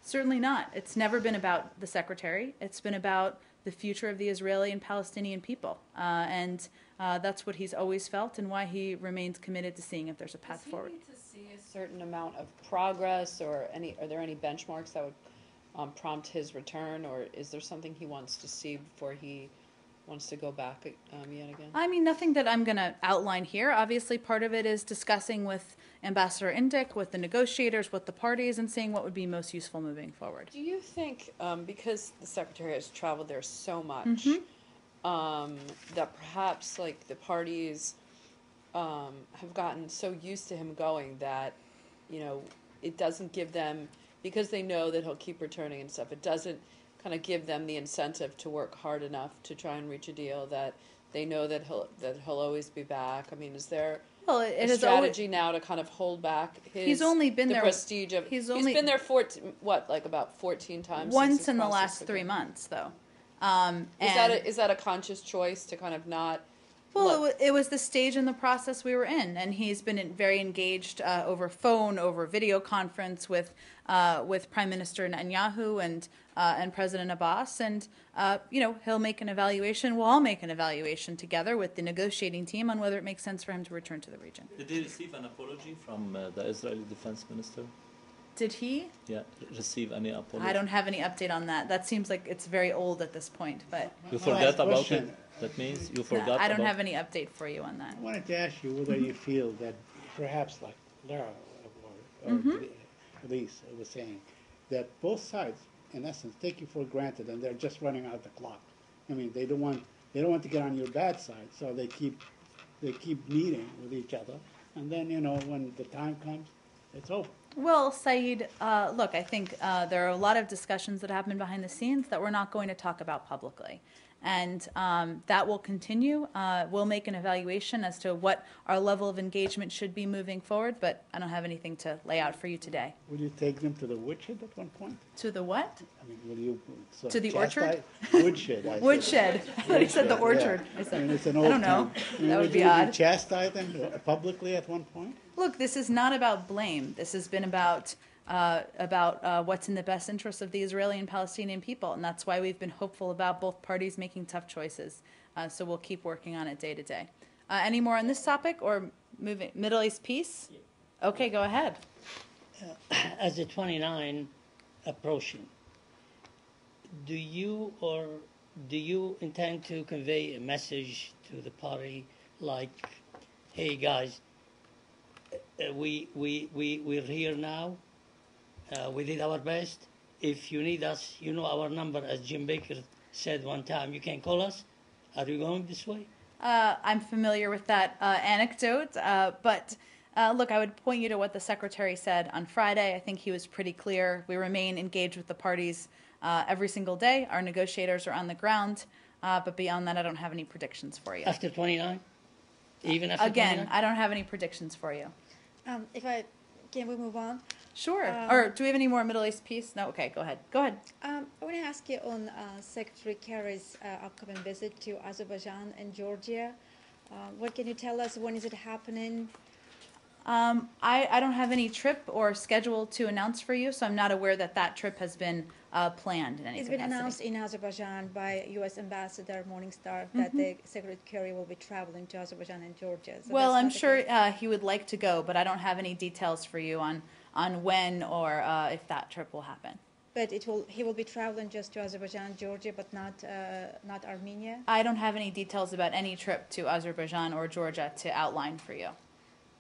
Certainly not. It's never been about the Secretary. It's been about the future of the Israeli and Palestinian people. Uh, and uh, that's what he's always felt and why he remains committed to seeing if there's a path forward. Does he need to see a certain amount of progress, or any, are there any benchmarks that would um, prompt his return, or is there something he wants to see before he wants to go back um, yet again? I mean, nothing that I'm going to outline here. Obviously, part of it is discussing with Ambassador Indyk, with the negotiators, with the parties, and seeing what would be most useful moving forward. Do you think, um, because the Secretary has traveled there so much, mm-hmm. um, that perhaps like the parties um, have gotten so used to him going that, you know, it doesn't give them, because they know that he'll keep returning and stuff, it doesn't kind of give them the incentive to work hard enough to try and reach a deal, that they know that he'll that he'll always be back? I mean, is there well, it, it a strategy always, now to kind of hold back his he's only been the there, prestige of he's, only, he's been there fourteen what like about fourteen times once in the last began. three months though. Um, is and that a, is that a conscious choice to kind of not? Well, it, it was the stage in the process we were in, and he's been in very engaged uh, over phone, over video conference with uh, with Prime Minister Netanyahu and uh, and President Abbas, and uh, you know, he'll make an evaluation. We'll all make an evaluation together with the negotiating team on whether it makes sense for him to return to the region. Did he receive an apology from uh, the Israeli Defense Minister? Did he? Yeah, receive any apology? I don't have any update on that. That seems like it's very old at this point, but you forgot about it. That means you forgot. No, I don't about have any update for you on that. I wanted to ask you whether mm-hmm. you feel that perhaps, like Lara or, or mm-hmm. Elise was saying, that both sides, in essence, take you for granted, and they're just running out the clock. I mean, they don't want they don't want to get on your bad side, so they keep they keep meeting with each other, and then you know when the time comes, it's over. Well, Saeed, uh, look, I think uh, there are a lot of discussions that happen behind the scenes that we're not going to talk about publicly. And um, that will continue. Uh, we'll make an evaluation as to what our level of engagement should be moving forward, but I don't have anything to lay out for you today. Will you take them to the woodshed at one point? To the what? I mean, will you... So to the orchard? Woodshed. I woodshed. I thought he said the orchard. Yeah. I, said, I, mean, it's an old I don't know. I mean, that would, would be you, odd. Would you chastise them publicly at one point? Look, this is not about blame. This has been about... Uh, about uh, what's in the best interest of the Israeli and Palestinian people, and that's why we've been hopeful about both parties making tough choices. Uh, so we'll keep working on it day to day. Uh, any more on this topic or moving Middle East peace? Okay, go ahead. uh, as the twenty-nine approaching, do you or do you intend to convey a message to the party like, hey guys, uh, we, we, we, we're here now, uh, we did our best, if you need us, you know our number, as Jim Baker said one time, you can call us, are you going this way? Uh, I'm familiar with that uh, anecdote, uh, but uh, look, I would point you to what the Secretary said on Friday. I think he was pretty clear. We remain engaged with the parties uh, every single day. Our negotiators are on the ground, uh, but beyond that, I don't have any predictions for you. After twenty-nine? Even after Again, twenty-nine? I don't have any predictions for you. Um, if I, can we move on? Sure. Um, or do we have any more Middle East peace? No? Okay, go ahead. Go ahead. Um, I want to ask you on uh, Secretary Kerry's uh, upcoming visit to Azerbaijan and Georgia. Uh, what can you tell us? When is it happening? Um, I, I don't have any trip or schedule to announce for you, so I'm not aware that that trip has been uh, planned in any It's been capacity. announced in Azerbaijan by U S Ambassador Morningstar mm-hmm. that the Secretary Kerry will be traveling to Azerbaijan and Georgia. So well, I'm sure uh, he would like to go, but I don't have any details for you on on when or uh, if that trip will happen. But it will. He will be traveling just to Azerbaijan, Georgia, but not uh, not Armenia? I don't have any details about any trip to Azerbaijan or Georgia to outline for you.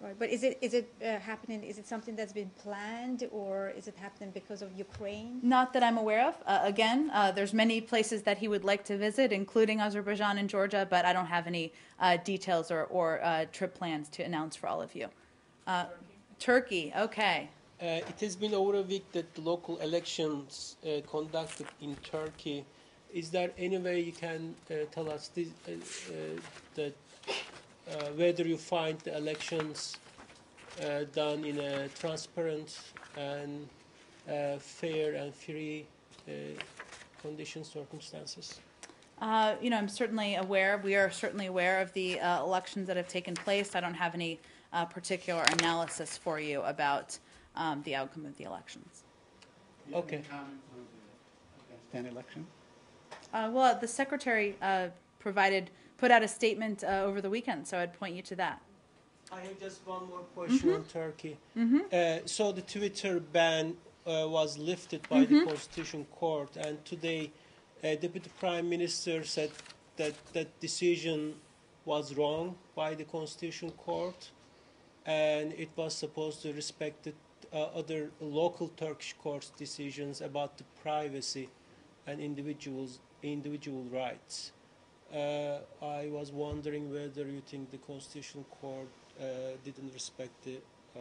Right, but is it is it uh, happening, is it something that's been planned, or is it happening because of Ukraine? Not that I'm aware of. Uh, again, uh, there's many places that he would like to visit, including Azerbaijan and Georgia, but I don't have any uh, details or, or uh, trip plans to announce for all of you. Uh, Turkey. Turkey, okay. Uh, it has been over a week that the local elections uh, conducted in Turkey. Is there any way you can uh, tell us this, uh, uh, that uh, whether you find the elections uh, done in a transparent and uh, fair and free uh, conditions, circumstances? Uh, you know, I'm certainly aware. We are certainly aware of the uh, elections that have taken place. I don't have any uh, particular analysis for you about Um, the outcome of the elections. Okay. Afghanistan election? Uh, well, the Secretary uh, provided, put out a statement uh, over the weekend, so I'd point you to that. I have just one more question mm-hmm. on Turkey. Mm-hmm. uh, so the Twitter ban uh, was lifted by mm-hmm. the Constitution Court, and today uh, Deputy Prime Minister said that that decision was wrong by the Constitution Court, and it was supposed to respect the Uh, other local Turkish courts decisions about the privacy and individuals individual rights. Uh, I was wondering whether you think the Constitutional Court uh, didn't respect the uh,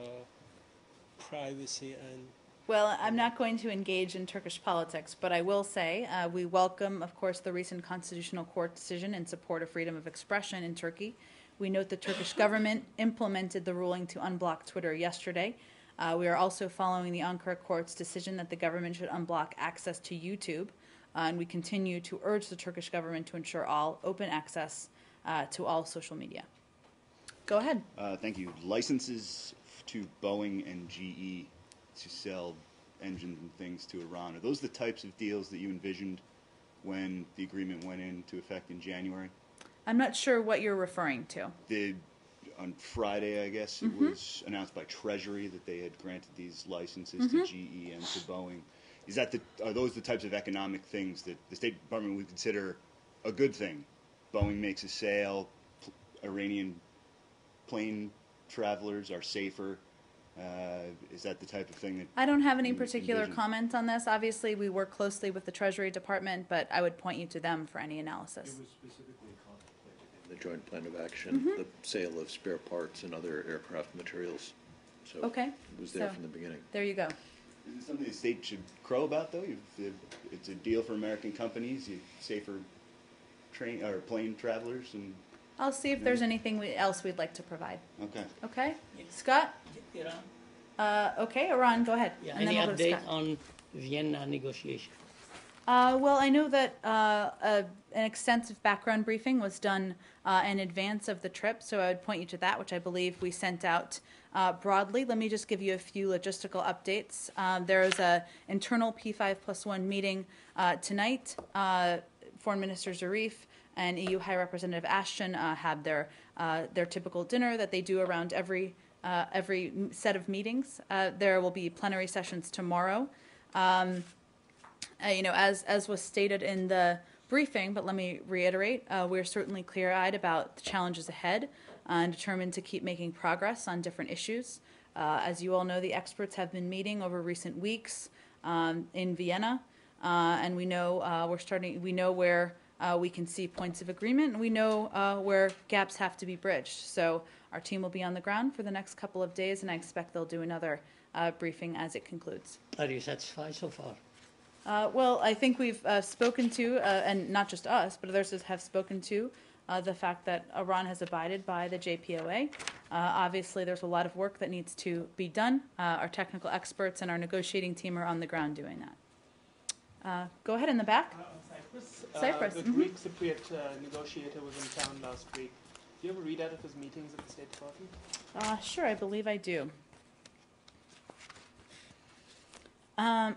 privacy and... Well, I'm not going to engage in Turkish politics, but I will say uh, we welcome, of course, the recent Constitutional Court decision in support of freedom of expression in Turkey. We note the Turkish government implemented the ruling to unblock Twitter yesterday. Uh, we are also following the Ankara court's decision that the government should unblock access to YouTube, uh, and we continue to urge the Turkish government to ensure all open access uh, to all social media. Go ahead. Uh, thank you. Licenses to Boeing and G E to sell engines and things to Iran, are those the types of deals that you envisioned when the agreement went into effect in January? I'm not sure what you're referring to. The On Friday, I guess, it mm-hmm. was announced by Treasury that they had granted these licenses mm-hmm. to G E and to Boeing. Is that the, are those the types of economic things that the State Department would consider a good thing? Boeing makes a sale, Iranian plane travelers are safer. Uh, is that the type of thing that... I don't have any particular envision? comment on this. Obviously, we work closely with the Treasury Department, but I would point you to them for any analysis. It was specifically the joint plan of action, mm-hmm. the sale of spare parts and other aircraft materials. So okay. it was there so, from the beginning. There you go. Is it something the state should crow about, though? You've, it's a deal for American companies, you safer train or plane travelers. And I'll see if there's anything we, else we'd like to provide. Okay. Okay. Yeah. Scott? Iran. Uh, okay, Iran, go ahead. Yeah, and any then we'll update on Vienna negotiations? Uh, well, I know that uh, uh, an extensive background briefing was done uh, in advance of the trip, so I would point you to that, which I believe we sent out uh, broadly. Let me just give you a few logistical updates. Um, there is an internal P five plus one meeting uh, tonight. Uh, Foreign Minister Zarif and E U High Representative Ashton uh, had their, uh, their typical dinner that they do around every uh, every set of meetings. Uh, there will be plenary sessions tomorrow. Um, uh, you know, as, as was stated in the briefing, but let me reiterate, uh, we're certainly clear-eyed about the challenges ahead uh, and determined to keep making progress on different issues. Uh, as you all know, the experts have been meeting over recent weeks um, in Vienna, uh, and we know uh, we're starting. We know where uh, we can see points of agreement, and we know uh, where gaps have to be bridged. So our team will be on the ground for the next couple of days, and I expect they'll do another uh, briefing as it concludes. Are you satisfied so far? Uh, well, I think we've uh, spoken to, uh, and not just us, but others have spoken to, Uh, the fact that Iran has abided by the J P O A. Uh, obviously, there's a lot of work that needs to be done. Uh, our technical experts and our negotiating team are on the ground doing that. Uh, go ahead in the back. Uh, Cyprus. Cyprus. Uh, the mm-hmm. Greek Cypriot uh, negotiator was in town last week. Do you have a readout of his meetings at the State Department? Uh, sure, I believe I do. Um,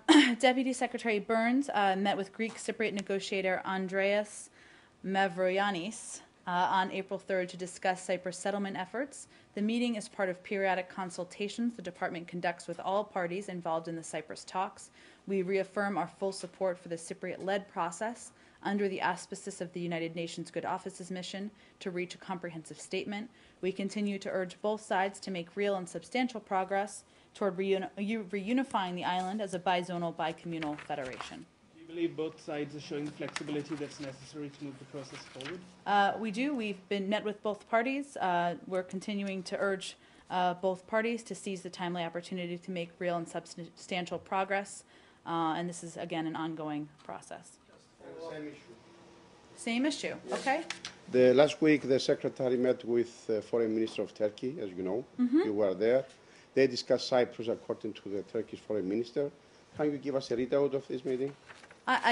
Deputy Secretary Burns uh, met with Greek Cypriot negotiator Andreas Mavroyiannis uh, on April third to discuss Cyprus settlement efforts. The meeting is part of periodic consultations the department conducts with all parties involved in the Cyprus talks. We reaffirm our full support for the Cypriot-led process under the auspices of the United Nations Good Office's mission to reach a comprehensive statement. We continue to urge both sides to make real and substantial progress toward reuni reunifying the island as a bizonal, bicommunal federation. I believe both sides are showing the flexibility that's necessary to move the process forward. Uh, we do. We've been met with both parties. Uh, we're continuing to urge uh, both parties to seize the timely opportunity to make real and substantial progress. Uh, and this is, again, an ongoing process. And same issue. Same issue. Yes. Okay. The last week, the Secretary met with the Foreign Minister of Turkey, as you know. Mm-hmm. You were there. They discussed Cyprus according to the Turkish Foreign Minister. Can you give us a readout of this meeting?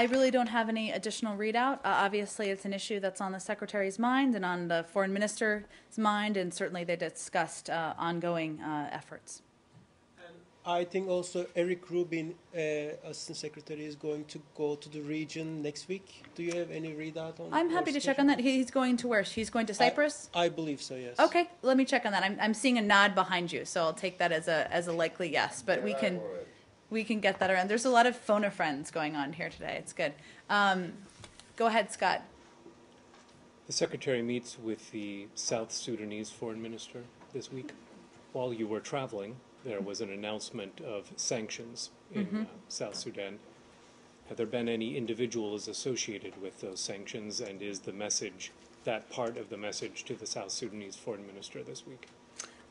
I really don't have any additional readout. Uh, obviously, it's an issue that's on the Secretary's mind and on the Foreign Minister's mind, and certainly they discussed uh, ongoing uh, efforts. And I think also Eric Rubin, uh, Assistant Secretary, is going to go to the region next week. Do you have any readout on that? I'm happy to check on that. He's going to where? He's going to Cyprus? I, I believe so, yes. Okay, let me check on that. I'm, I'm seeing a nod behind you, so I'll take that as a, as a likely yes, but yeah, we can... We can get that around. There's a lot of phone-a-friends going on here today. It's good. Um, go ahead, Scott. The Secretary meets with the South Sudanese Foreign Minister this week. While you were traveling, there was an announcement of sanctions in mm-hmm. uh, South Sudan. Have there been any individuals associated with those sanctions, and is the message, that part of the message to the South Sudanese Foreign Minister this week?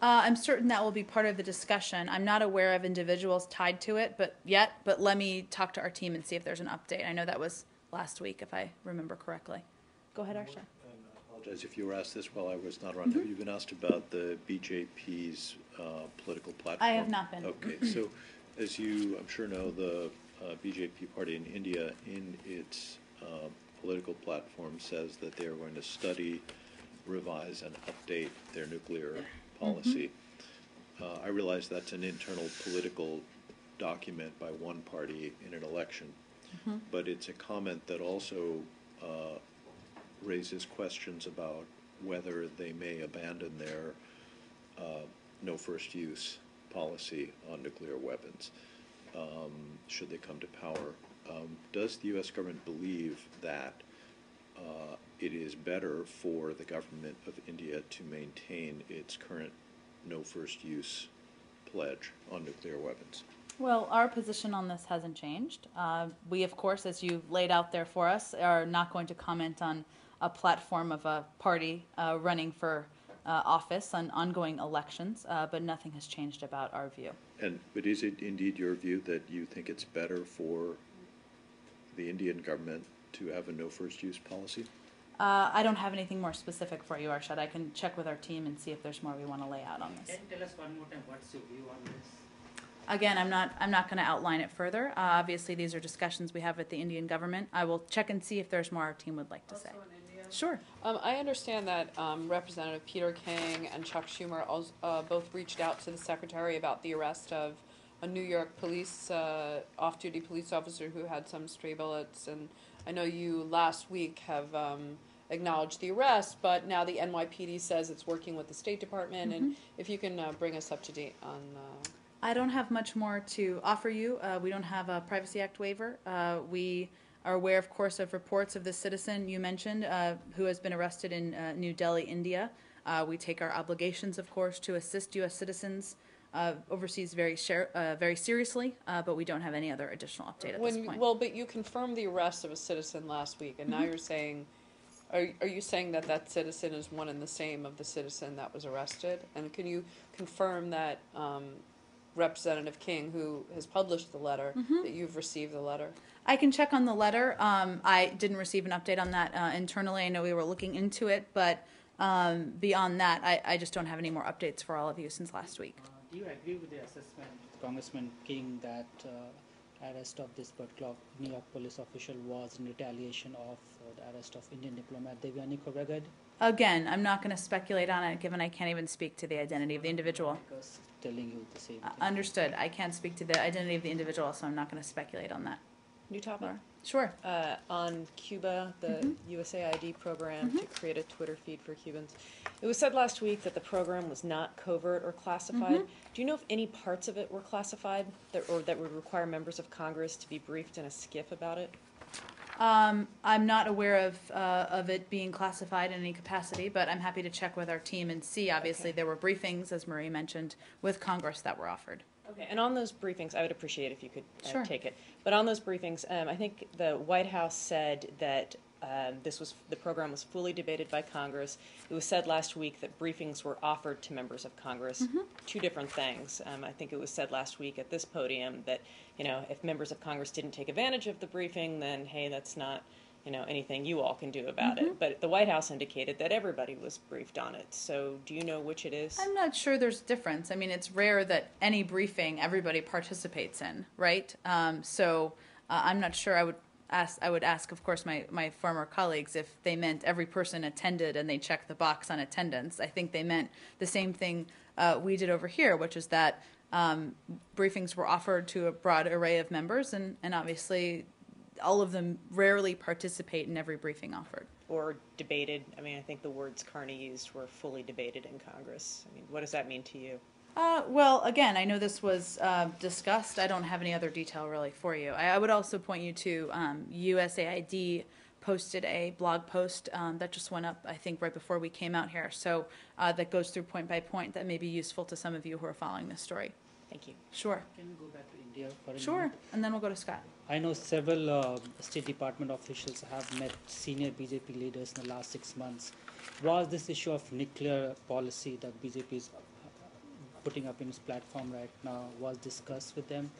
Uh, I'm certain that will be part of the discussion. I'm not aware of individuals tied to it but yet, but let me talk to our team and see if there's an update. I know that was last week, if I remember correctly. Go ahead, Ashton. I apologize if you were asked this while I was not around. Mm-hmm. Have you been asked about the B J P's uh, political platform? I have not been. Okay, so as you, I'm sure, know, the uh, B J P party in India, in its uh, political platform, says that they are going to study, revise, and update their nuclear policy. Mm-hmm. uh, I realize that's an internal political document by one party in an election, mm-hmm. but it's a comment that also uh, raises questions about whether they may abandon their uh, no first use policy on nuclear weapons um, should they come to power. Um, does the U S government believe that uh, it is better for the government of India to maintain its current no first use pledge on nuclear weapons? Well, our position on this hasn't changed. Uh, we, of course, as you laid out there for us, are not going to comment on a platform of a party uh, running for uh, office on ongoing elections, uh, but nothing has changed about our view. And but is it indeed your view that you think it's better for the Indian government to have a no first use policy? Uh, I don't have anything more specific for you, Arshad. I can check with our team and see if there's more we want to lay out on this. Can you tell us one more time what's your view on this? Again, I'm not, I'm not going to outline it further. Uh, obviously, these are discussions we have with the Indian government. I will check and see if there's more our team would like to also say. In India. Sure. Um, I understand that um, Representative Peter King and Chuck Schumer also, uh, both reached out to the Secretary about the arrest of a New York police uh, off-duty police officer who had some stray bullets. And I know you last week have Um, acknowledged the arrest, but now the N Y P D says it's working with the State Department. Mm-hmm. And if you can uh, bring us up to date on... Uh, I don't have much more to offer you. Uh, we don't have a Privacy Act waiver. Uh, we are aware, of course, of reports of the citizen you mentioned uh, who has been arrested in uh, New Delhi, India. Uh, we take our obligations, of course, to assist U S citizens uh, overseas very share, uh, very seriously, uh, but we don't have any other additional update at when, this point. Well, but you confirmed the arrest of a citizen last week, and mm-hmm. now you're saying... Are, are you saying that that citizen is one and the same of the citizen that was arrested? And can you confirm that um, Representative King, who has published the letter, mm-hmm. that you've received the letter? I can check on the letter. Um, I didn't receive an update on that uh, internally. I know we were looking into it, but um, beyond that, I, I just don't have any more updates for all of you since last week. Uh, do you agree with the assessment, Congressman King, that uh, arrest of this particular New York police official was in retaliation of uh, the arrest of Indian diplomat Devyani Khobragade? Again, I'm not going to speculate on it, given I can't even speak to the identity of the individual. Because telling you the same thing. Uh, understood. I can't speak to the identity of the individual, so I'm not going to speculate on that. New topic? Laura? Sure. Uh, on Cuba, the mm-hmm. U S A I D program mm-hmm. to create a Twitter feed for Cubans. It was said last week that the program was not covert or classified. Mm-hmm. Do you know if any parts of it were classified that, or that would require members of Congress to be briefed in a skiff about it? Um, I'm not aware of uh, of it being classified in any capacity, but I'm happy to check with our team and see. Obviously, okay. There were briefings, as Marie mentioned, with Congress that were offered. Okay, and on those briefings, I would appreciate if you could uh, sure. take it. But on those briefings, um, I think the White House said that um, this was the program was fully debated by Congress. It was said last week that briefings were offered to members of Congress. Mm-hmm. Two different things. Um, I think it was said last week at this podium that, you know, if members of Congress didn't take advantage of the briefing, then hey, that's not, you know, anything you all can do about mm-hmm. it. But the White House indicated that everybody was briefed on it. So do you know which it is? I'm not sure there's a difference. I mean, it's rare that any briefing everybody participates in, right? Um, so uh, I'm not sure. I would ask, I would ask, of course, my, my former colleagues if they meant every person attended and they checked the box on attendance. I think they meant the same thing uh, we did over here, which is that um, briefings were offered to a broad array of members, and, and obviously all of them rarely participate in every briefing offered. Or debated. I mean, I think the words Carney used were fully debated in Congress. I mean, what does that mean to you? Uh, well, again, I know this was uh, discussed. I don't have any other detail really for you. I, I would also point you to um, U S A I D posted a blog post um, that just went up, I think, right before we came out here. So uh, that goes through point by point that may be useful to some of you who are following this story. Thank you. Sure. Can we go back to India for a Sure, minute? And then we'll go to Scott. I know several uh, State Department officials have met senior B J P leaders in the last six months. Was this issue of nuclear policy that B J P is putting up in its platform right now, was discussed with them?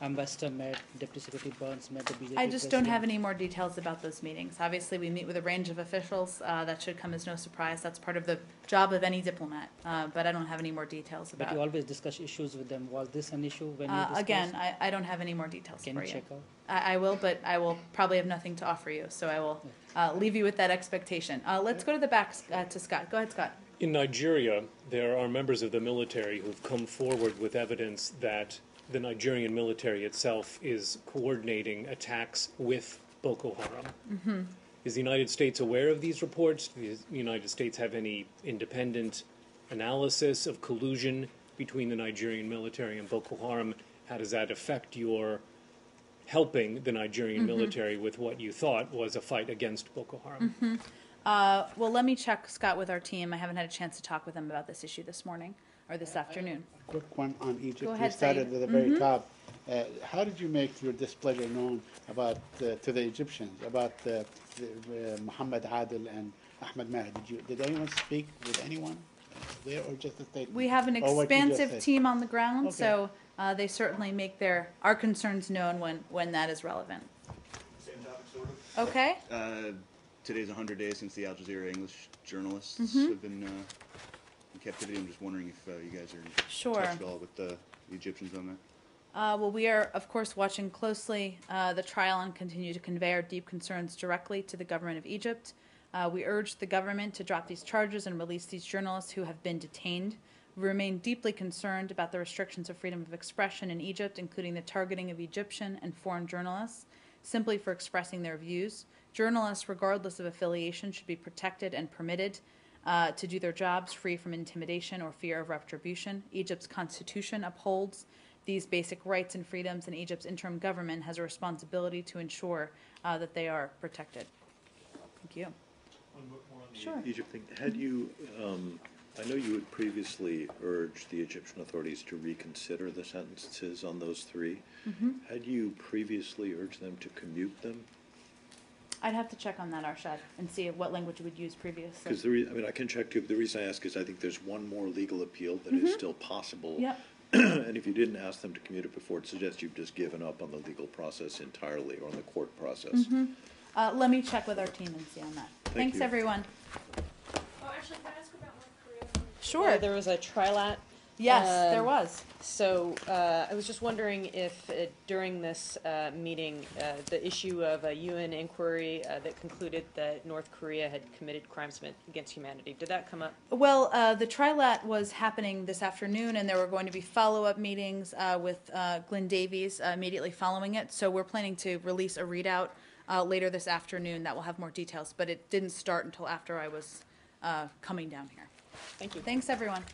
Ambassador met, Deputy Secretary Burns met the B J P I just president. Don't have any more details about those meetings. Obviously, we meet with a range of officials. Uh, that should come as no surprise. That's part of the job of any diplomat. Uh, but I don't have any more details about it. But you always discuss issues with them. Was this an issue when you uh, discussed? Again, I, I don't have any more details Can for you. Can you check out? I, I will, but I will probably have nothing to offer you. So I will uh, leave you with that expectation. Uh, let's go to the back uh, to Scott. Go ahead, Scott. In Nigeria, there are members of the military who've come forward with evidence that the Nigerian military itself is coordinating attacks with Boko Haram. Mm-hmm. Is the United States aware of these reports? Does the United States have any independent analysis of collusion between the Nigerian military and Boko Haram? How does that affect your helping the Nigerian mm-hmm. military with what you thought was a fight against Boko Haram? Mm-hmm. uh, well, let me check, Scott, with our team. I haven't had a chance to talk with them about this issue this morning. Or this afternoon. A quick one on Egypt. Go ahead, you started at the very mm-hmm. top. Uh, how did you make your displeasure known about uh, to the Egyptians about uh, the, uh, Mohamed Adel and Ahmed Maher? Did you did anyone speak with anyone there, or just a statement? We have an expansive team on the ground, okay. so uh, they certainly make their our concerns known when when that is relevant. Same topic, sort of. Okay. Uh, today's one hundred days since the Al Jazeera English journalists mm-hmm. have been. Uh, Captivity. I'm just wondering if uh, you guys are in sure. touch at all with the, the Egyptians on that. Uh, well, we are, of course, watching closely uh, the trial and continue to convey our deep concerns directly to the government of Egypt. Uh, we urge the government to drop these charges and release these journalists who have been detained. We remain deeply concerned about the restrictions of freedom of expression in Egypt, including the targeting of Egyptian and foreign journalists, simply for expressing their views. Journalists, regardless of affiliation, should be protected and permitted uh, to do their jobs free from intimidation or fear of retribution. Egypt's constitution upholds these basic rights and freedoms, and Egypt's interim government has a responsibility to ensure uh, that they are protected. Thank you. One more on the sure. Egypt thing. Had you, um, I know you had previously urged the Egyptian authorities to reconsider the sentences on those three. Mm-hmm. Had you previously urged them to commute them? I'd have to check on that, Arshad, and see what language we'd use previously. Because the re I mean, I can check too. But the reason I ask is I think there's one more legal appeal that mm-hmm. is still possible. Yep. And if you didn't ask them to commute it before, it suggests you've just given up on the legal process entirely or on the court process. Mm-hmm. Uh, let me check with our team and see on that. Thank Thanks, you. everyone. Oh, actually, can I ask about North Korea? Sure. Yeah, there was a trilat. Yes, um, there was. So uh, I was just wondering if uh, during this uh, meeting, uh, the issue of a U N inquiry uh, that concluded that North Korea had committed crimes against humanity, did that come up? Well, uh, the trilat was happening this afternoon, and there were going to be follow-up meetings uh, with uh, Glenn Davies uh, immediately following it. So we're planning to release a readout Uh, later this afternoon that will have more details, but it didn't start until after I was uh, coming down here. Thank you. Thanks, everyone.